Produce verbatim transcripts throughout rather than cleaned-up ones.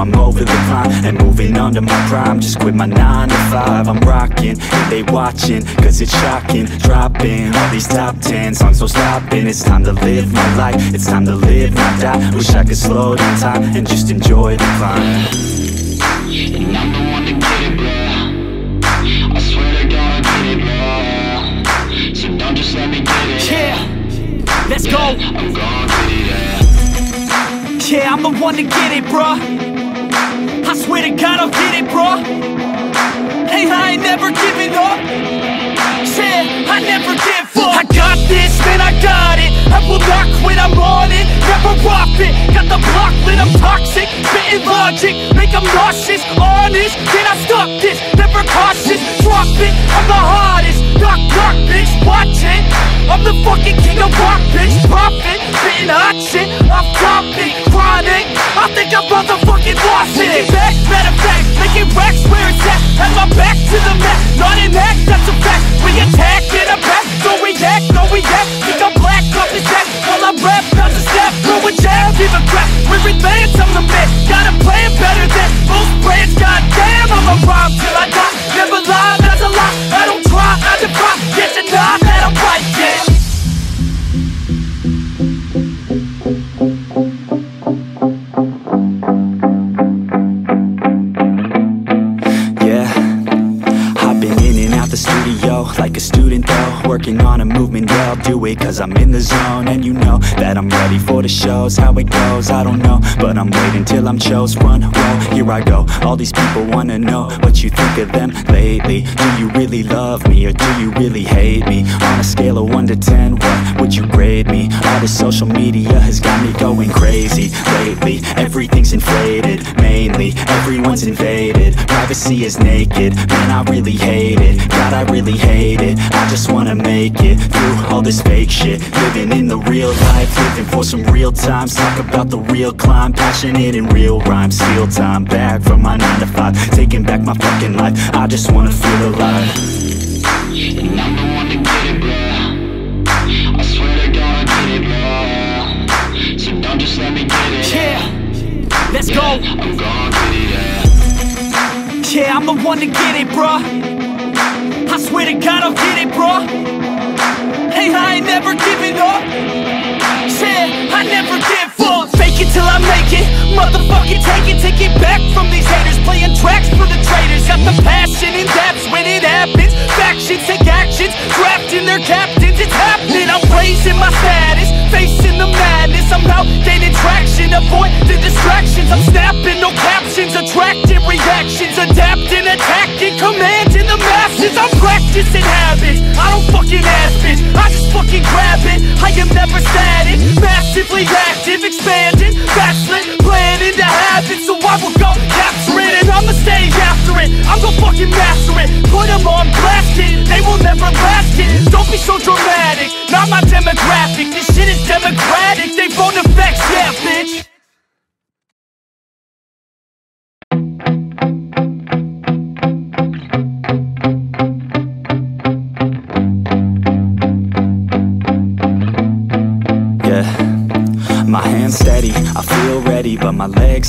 I'm over the climb and moving under my prime. Just quit my nine to five, I'm rocking, and they watching, cause it's shocking. Dropping all these top ten songs, so stopping. It's time to live my life, it's time to live my die. Wish I could slow down time and just enjoy the climb. And I'm the one to get it, bro. I swear to God I get it, bro. So don't just let me get it. Yeah, let's go. I'm gonna get it, yeah. Yeah, I'm the one to get it, bro. I swear to God I'll get it, bro. Hey, I ain't never giving up. Said I never give up. I got this, man, I got it. I will not quit, I'm on it. Never rock it. Got the block lit, I'm toxic. Spitting logic, make them nauseous. Honest, can I stop this? Never cautious, drop it. I'm the hottest. Knock, knock, bitch, watch it. I'm the fucking king of rock, bitch. Profit, spitting hot shit. I'm dropping, chronic. I think I motherfucking lost it. Taking back, matter of fact, making racks where it's at. Had my back to the mat, not an act, that's a fact. We attack in a back, so we act, no we act. Think I'm black, off his act, while I rap, pounds a snap. No one jab, give a crap, we advance, I'm the man. Gotta play it better than most brands, goddamn. I'ma rhyme till I die, never lie, that's a lie. I don't try, I defy, yes and I, that I'm right, yeah. Like a student though, working on a movement, yeah, I'll do it cause I'm in the zone. And you know that I'm ready for the shows, how it goes, I don't know, but I'm waiting till I'm chose. Run, roll, here I go, all these people wanna know what you think of them lately. Do you really love me or do you really hate me? On a scale of one to ten, what would you grade me? All this social media has got me going crazy lately. Everything's inflated, mainly, everyone's invaded. Privacy is naked, man, I really hate it, God, I really hate it. I just wanna make it through all this fake shit. Living in the real life, living for some real times. Talk about the real climb, passionate in real rhymes. Steal time back from my nine to five, taking back my fucking life. I just wanna feel alive. And I'm the one to get it, bro. I swear to God I get it, bro. So don't just let me get it. Yeah, let's go. I'm gonna get it, yeah. Yeah, I'm the one to get it, bro. I swear to God I'll get it, bro. Hey, I ain't never giving up. Said I never give up. Fake it till I make it, motherfucking take it. Take it back from these haters, playing tracks for the traitors. Got the passion and that's when it happens. Factions take actions, drafting their captains. It's happening, I'm raising my status, facing the madness. I'm out gaining traction, avoid the distractions. I'm snapping, no captions, attracting reactions. Adapting, attacking, commanding the masses. I'm practicing habits, I don't fucking ask bitch, I just fucking grab it. I am never static, massively active, expanding, backslid, planning to have it. So I will go capture it, and I'ma stay after it. I'm gonna fucking master it, put them on blast it. They will never last it, don't be so dramatic. Not my demographic, this shit is democratic. They won't affect, yeah bitch. My hands steady, I feel ready, but my legs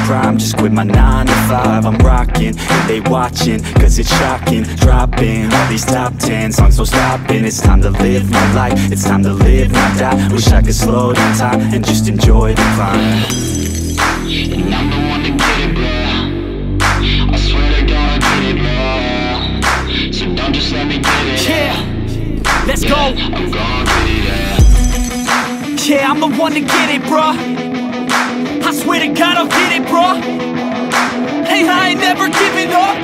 prime. Just quit my nine to five, I'm rocking, they watching, cause it's shocking. Dropping all these top ten songs, so stopping. It's time to live my life, it's time to live, not die. Wish I could slow down time and just enjoy the climb. And I'm the one to get it, bro. I swear to God, I get it, bro. So don't just let me get it. Yeah, let's go. I'm gonna get it, yeah. Yeah, I'm the one to get it, bro. I swear to God, I'll get it, bro. Hey, I ain't never giving up.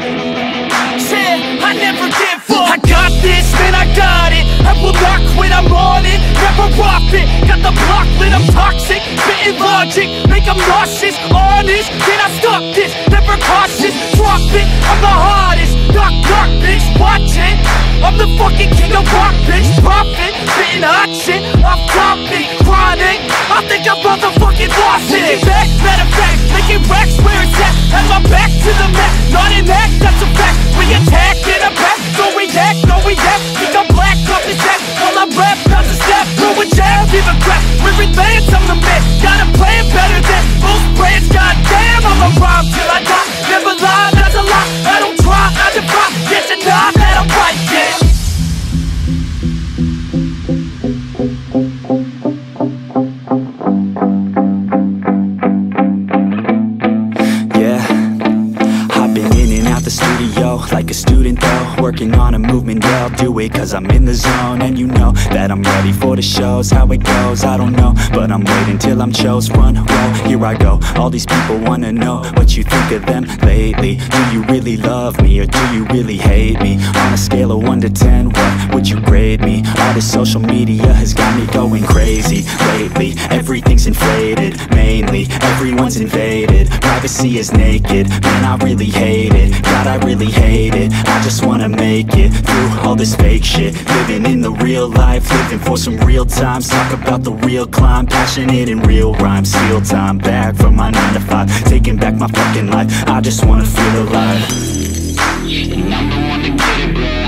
Yeah, I never give up. I got this, man, I got it. I will not quit, I'm on it. Never rock it. Got the block lit, I'm toxic. Spitting logic, make them nauseous. Honest, can I stop this? Never cautious, drop it. I'm the hardest. Knock, knock, bitch, watch it. I'm the fucking king of rock, bitch. Profit, spitting hot shit. I'm dropping, chronic. I think I'm motherfucking lost it. Making back, better facts, making racks where it's at. Have my back to the mat, not an act, that's a fact. We attack in a back, so we act, no we act. Think I'm black, up his ass. All I rap, pounds of snap, through a jab, give a crap. We're advanced, I'm the man, gotta play it better than most brands. Goddamn, I'm a rhyme till I die. Never lie, that's a lie. I don't try, I defy. Yes and I, that I'm right, yeah. Like a student though, working on a movement, yeah, I'll do it cause I'm in the zone. And you know that I'm ready for the shows, how it goes, I don't know, but I'm waiting till I'm chose. Run, roll, here I go, all these people wanna know what you think of them lately. Do you really love me, or do you really hate me? On a scale of one to ten, what would you grade me? All this social media has got me going crazy lately. Everything's inflated, mainly, everyone's invaded. Privacy is naked, man, I really hate it. God, I really hate it. I just wanna make it through all this fake shit. Living in the real life, living for some real times. Talk about the real climb, passionate in real rhymes. Steal time back from my nine to five, taking back my fucking life. I just wanna feel alive. And I'm the one to get it, bro.